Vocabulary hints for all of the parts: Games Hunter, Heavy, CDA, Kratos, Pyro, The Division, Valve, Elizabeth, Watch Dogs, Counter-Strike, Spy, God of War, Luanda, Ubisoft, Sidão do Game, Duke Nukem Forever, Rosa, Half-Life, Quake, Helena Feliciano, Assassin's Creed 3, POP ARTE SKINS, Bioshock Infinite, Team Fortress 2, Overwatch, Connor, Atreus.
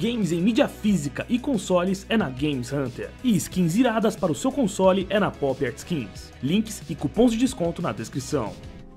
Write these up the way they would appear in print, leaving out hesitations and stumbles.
Games em mídia física e consoles é na Games Hunter. E skins iradas para o seu console é na Pop Art Skins. Links e cupons de desconto na descrição.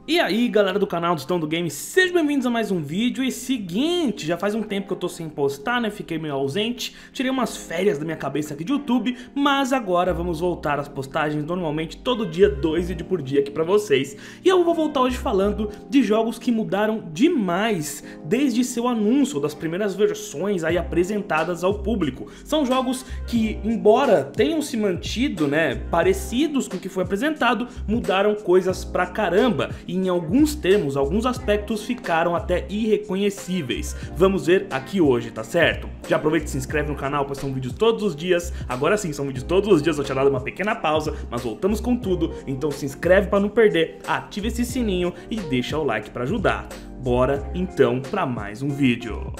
E aí galera do canal do Sidão do Game, sejam bem-vindos a mais um vídeo. E seguinte, já faz um tempo que eu tô sem postar, né, fiquei meio ausente, tirei umas férias da minha cabeça aqui de YouTube, mas agora vamos voltar às postagens normalmente todo dia, 2 vídeos por dia aqui pra vocês. E eu vou voltar hoje falando de jogos que mudaram demais desde seu anúncio, das primeiras versões aí apresentadas ao público. São jogos que, embora tenham se mantido, né, parecidos com o que foi apresentado, mudaram coisas pra caramba. Em alguns termos, alguns aspectos ficaram até irreconhecíveis. Vamos ver aqui hoje, tá certo? Já aproveita e se inscreve no canal, pois são vídeos todos os dias. Agora sim, são vídeos todos os dias, eu tinha dado uma pequena pausa, mas voltamos com tudo. Então se inscreve para não perder, ativa esse sininho e deixa o like para ajudar. Bora então para mais um vídeo.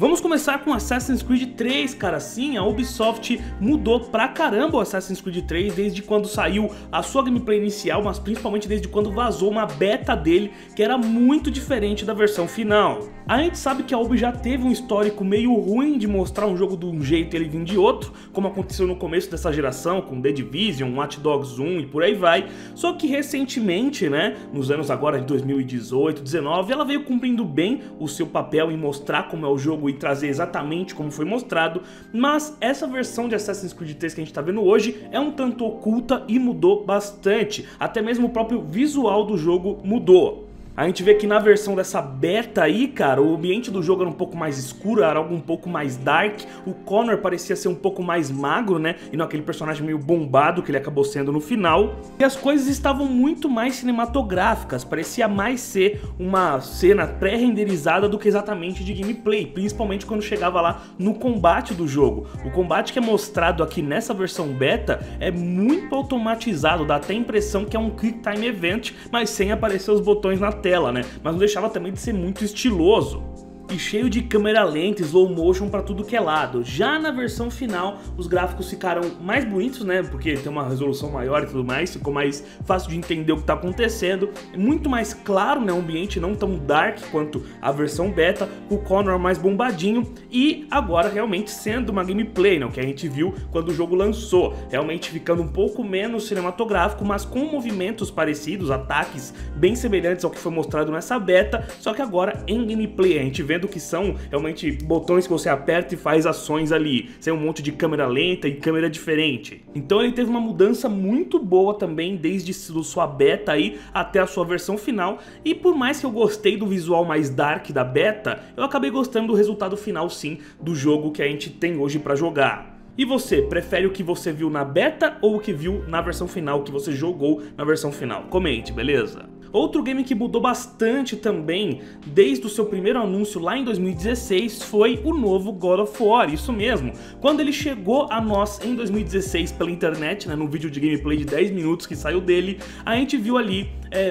Vamos começar com Assassin's Creed 3, cara. Sim, a Ubisoft mudou pra caramba o Assassin's Creed 3 desde quando saiu a sua gameplay inicial, mas principalmente desde quando vazou uma beta dele, que era muito diferente da versão final. A gente sabe que a Ubi já teve um histórico meio ruim de mostrar um jogo de um jeito e ele vir de outro, como aconteceu no começo dessa geração com The Division, Watch Dogs 1 e por aí vai. Só que recentemente, né, nos anos agora de 2018, 19, ela veio cumprindo bem o seu papel em mostrar como é o jogo e trazer exatamente como foi mostrado, mas essa versão de Assassin's Creed 3 que a gente tá vendo hoje é um tanto oculta e mudou bastante, até mesmo o próprio visual do jogo mudou. A gente vê que na versão dessa beta aí, cara, o ambiente do jogo era um pouco mais escuro, era algo um pouco mais dark, o Connor parecia ser um pouco mais magro, né, e não aquele personagem meio bombado que ele acabou sendo no final, e as coisas estavam muito mais cinematográficas, parecia mais ser uma cena pré-renderizada do que exatamente de gameplay, principalmente quando chegava lá no combate do jogo. O combate que é mostrado aqui nessa versão beta é muito automatizado, dá até a impressão que é um quick time event, mas sem aparecer os botões na tela. Né? Mas não deixava também de ser muito estiloso e cheio de câmera lenta, slow motion pra tudo que é lado. Já na versão final, os gráficos ficaram mais bonitos, né, porque tem uma resolução maior e tudo mais, ficou mais fácil de entender o que tá acontecendo, muito mais claro, né, um ambiente não tão dark quanto a versão beta, o Connor mais bombadinho, e agora realmente sendo uma gameplay, né, o que a gente viu quando o jogo lançou, realmente ficando um pouco menos cinematográfico, mas com movimentos parecidos, ataques bem semelhantes ao que foi mostrado nessa beta, só que agora em gameplay, a gente vê do que são realmente botões que você aperta e faz ações ali, sem um monte de câmera lenta e câmera diferente. Então ele teve uma mudança muito boa também desde sua beta aí até a sua versão final, e por mais que eu gostei do visual mais dark da beta, eu acabei gostando do resultado final sim do jogo que a gente tem hoje pra jogar. E você, prefere o que você viu na beta ou o que viu na versão final, o que você jogou na versão final? Comente, beleza? Outro game que mudou bastante também, desde o seu primeiro anúncio lá em 2016, foi o novo God of War, isso mesmo. Quando ele chegou a nós em 2016 pela internet, né, num vídeo de gameplay de 10 minutos que saiu dele, a gente viu ali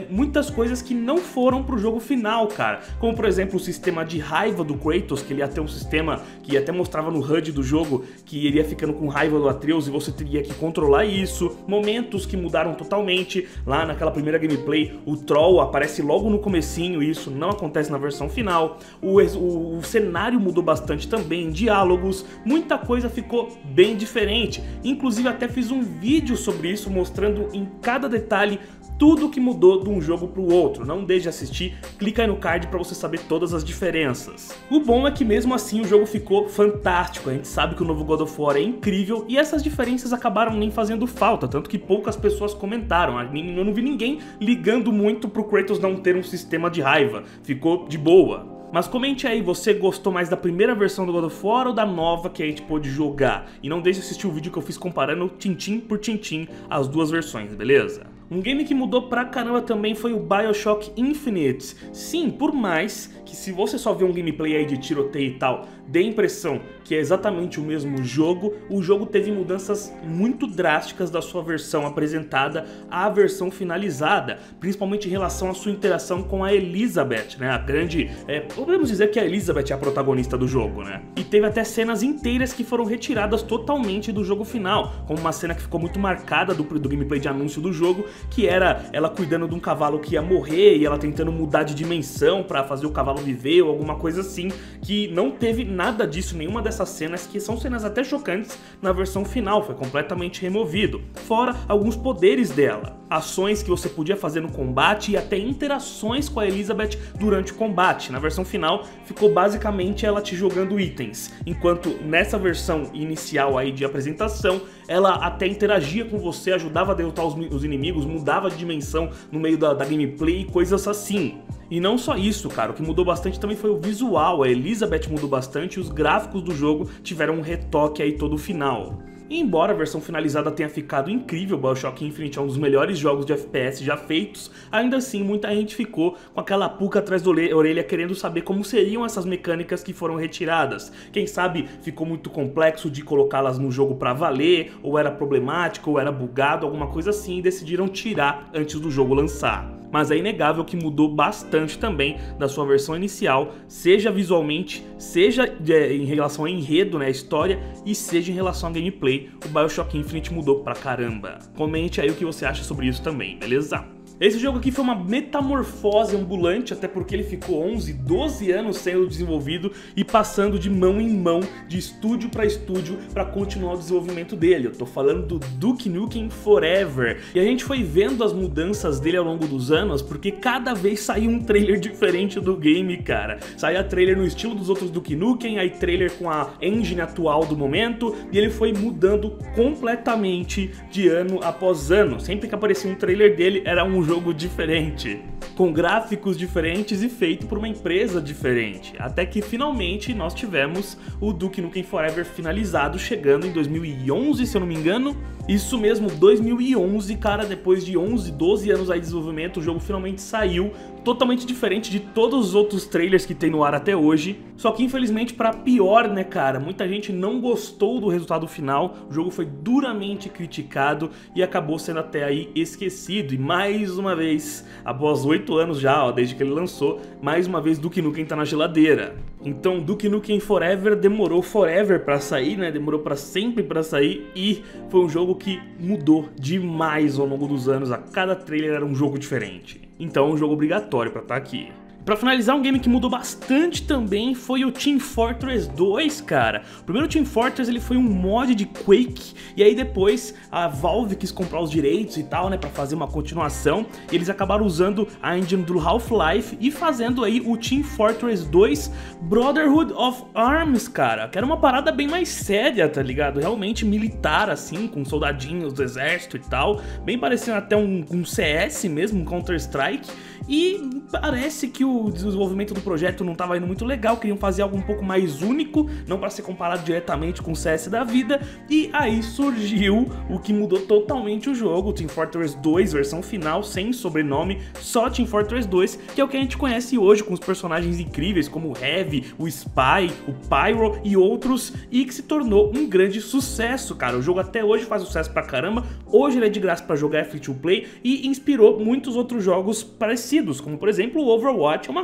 muitas coisas que não foram pro jogo final, cara. Como, por exemplo, o sistema de raiva do Kratos, que ele ia ter um sistema que até mostrava no HUD do jogo, que ele ia ficando com raiva do Atreus e você teria que controlar isso. Momentos que mudaram totalmente. Lá naquela primeira gameplay, o Troll aparece logo no comecinho, e isso não acontece na versão final. O cenário mudou bastante também, diálogos, muita coisa ficou bem diferente. Inclusive até fiz um vídeo sobre isso, mostrando em cada detalhe tudo que mudou de um jogo para o outro. Não deixe de assistir, clica aí no card para você saber todas as diferenças. O bom é que mesmo assim o jogo ficou fantástico, a gente sabe que o novo God of War é incrível e essas diferenças acabaram nem fazendo falta, tanto que poucas pessoas comentaram, eu não vi ninguém ligando muito pro Kratos não ter um sistema de raiva, ficou de boa. Mas comente aí, você gostou mais da primeira versão do God of War ou da nova que a gente pôde jogar? E não deixe de assistir o vídeo que eu fiz comparando tintim por tintim as duas versões, beleza? Um game que mudou pra caramba também foi o Bioshock Infinite. Sim, por mais que se você só vê um gameplay aí de tiroteio e tal, dê a impressão que é exatamente o mesmo jogo, o jogo teve mudanças muito drásticas da sua versão apresentada à versão finalizada, principalmente em relação à sua interação com a Elizabeth, né? A grande... podemos dizer que a Elizabeth é a protagonista do jogo, né? E teve até cenas inteiras que foram retiradas totalmente do jogo final, como uma cena que ficou muito marcada do gameplay de anúncio do jogo, que era ela cuidando de um cavalo que ia morrer e ela tentando mudar de dimensão pra fazer o cavalo viver ou alguma coisa assim, que não teve nada disso, nenhuma dessas cenas, que são cenas até chocantes, na versão final, foi completamente removido. Fora alguns poderes dela, ações que você podia fazer no combate e até interações com a Elizabeth durante o combate. Na versão final ficou basicamente ela te jogando itens, enquanto nessa versão inicial aí de apresentação ela até interagia com você, ajudava a derrotar os inimigos, mudava de dimensão no meio da gameplay e coisas assim. E não só isso, cara, o que mudou bastante também foi o visual, a Elizabeth mudou bastante e os gráficos do jogo tiveram um retoque aí todo final. E embora a versão finalizada tenha ficado incrível, Bioshock Infinite é um dos melhores jogos de FPS já feitos, ainda assim muita gente ficou com aquela pulga atrás da orelha querendo saber como seriam essas mecânicas que foram retiradas. Quem sabe ficou muito complexo de colocá-las no jogo pra valer, ou era problemático, ou era bugado, alguma coisa assim, e decidiram tirar antes do jogo lançar. Mas é inegável que mudou bastante também da sua versão inicial, seja visualmente, seja em relação ao enredo, né, a história, e seja em relação à gameplay, o Bioshock Infinite mudou pra caramba. Comente aí o que você acha sobre isso também, beleza? Esse jogo aqui foi uma metamorfose ambulante, até porque ele ficou 11, 12 anos sendo desenvolvido e passando de mão em mão, de estúdio para estúdio, para continuar o desenvolvimento dele. Eu tô falando do Duke Nukem Forever. E a gente foi vendo as mudanças dele ao longo dos anos, porque cada vez saiu um trailer diferente do game, cara. Saía trailer no estilo dos outros Duke Nukem, aí trailer com a engine atual do momento, e ele foi mudando completamente de ano após ano. Sempre que aparecia um trailer dele, era um jogo diferente, com gráficos diferentes e feito por uma empresa diferente, até que finalmente nós tivemos o Duke Nukem Forever finalizado, chegando em 2011, se eu não me engano, isso mesmo, 2011, cara, depois de 11, 12 anos aí de desenvolvimento, o jogo finalmente saiu, totalmente diferente de todos os outros trailers que tem no ar até hoje, só que infelizmente para pior, né, cara, muita gente não gostou do resultado final, o jogo foi duramente criticado e acabou sendo até aí esquecido, e mais uma vez, após 8 anos já, ó, desde que ele lançou, mais uma vez Duke Nukem tá na geladeira. Então Duke Nukem Forever demorou forever pra sair, né, demorou pra sempre pra sair, e foi um jogo que mudou demais ao longo dos anos, a cada trailer era um jogo diferente. Então é um jogo obrigatório pra estar aqui. Pra finalizar, um game que mudou bastante também foi o Team Fortress 2, cara. O primeiro Team Fortress ele foi um mod de Quake, e aí depois a Valve quis comprar os direitos e tal, né, pra fazer uma continuação, e eles acabaram usando a engine do Half-Life e fazendo aí o Team Fortress 2 Brotherhood of Arms, cara, que era uma parada bem mais séria, tá ligado? Realmente militar, assim, com soldadinhos do exército e tal, bem parecendo até um CS mesmo, um Counter-Strike, e parece que o desenvolvimento do projeto não estava indo muito legal, queriam fazer algo um pouco mais único, não para ser comparado diretamente com o CS da vida, e aí surgiu o que mudou totalmente o jogo, o Team Fortress 2, versão final, sem sobrenome, só Team Fortress 2, que é o que a gente conhece hoje, com os personagens incríveis como o Heavy, o Spy, o Pyro e outros, e que se tornou um grande sucesso, cara, o jogo até hoje faz sucesso pra caramba, hoje ele é de graça pra jogar, é free to play, e inspirou muitos outros jogos parecidos, como por exemplo o Overwatch, tem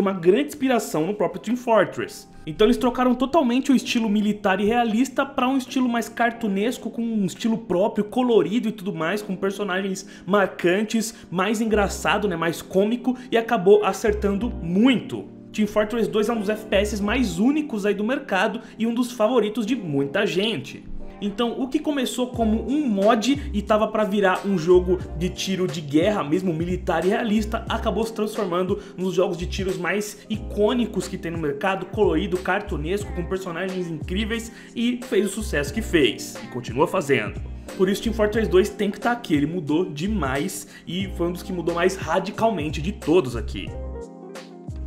uma grande inspiração no próprio Team Fortress. Então eles trocaram totalmente o estilo militar e realista para um estilo mais cartunesco, com um estilo próprio, colorido e tudo mais, com personagens marcantes, mais engraçado, né, mais cômico, e acabou acertando muito. Team Fortress 2 é um dos FPS mais únicos aí do mercado e um dos favoritos de muita gente. Então o que começou como um mod e tava pra virar um jogo de tiro de guerra, mesmo militar e realista, acabou se transformando nos jogos de tiros mais icônicos que tem no mercado, colorido, cartunesco, com personagens incríveis, e fez o sucesso que fez, e continua fazendo. Por isso Team Fortress 2 tem que estar aqui, ele mudou demais e foi um dos que mudou mais radicalmente de todos aqui.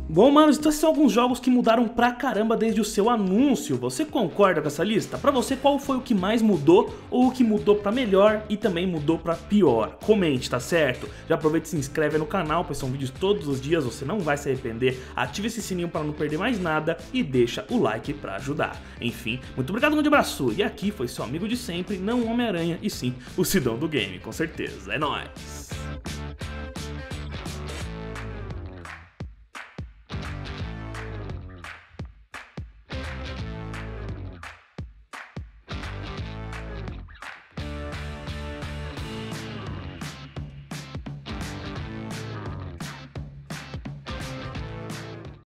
Bom, mano, esses são alguns jogos que mudaram pra caramba desde o seu anúncio. Você concorda com essa lista? Pra você, qual foi o que mais mudou, ou o que mudou pra melhor e também mudou pra pior? Comente, tá certo? Já aproveita e se inscreve no canal, pois são vídeos todos os dias, você não vai se arrepender. Ative esse sininho pra não perder mais nada e deixa o like pra ajudar. Enfim, muito obrigado, um grande abraço. E aqui foi seu amigo de sempre, não o Homem-Aranha, e sim o Sidão do Game, com certeza. É nóis!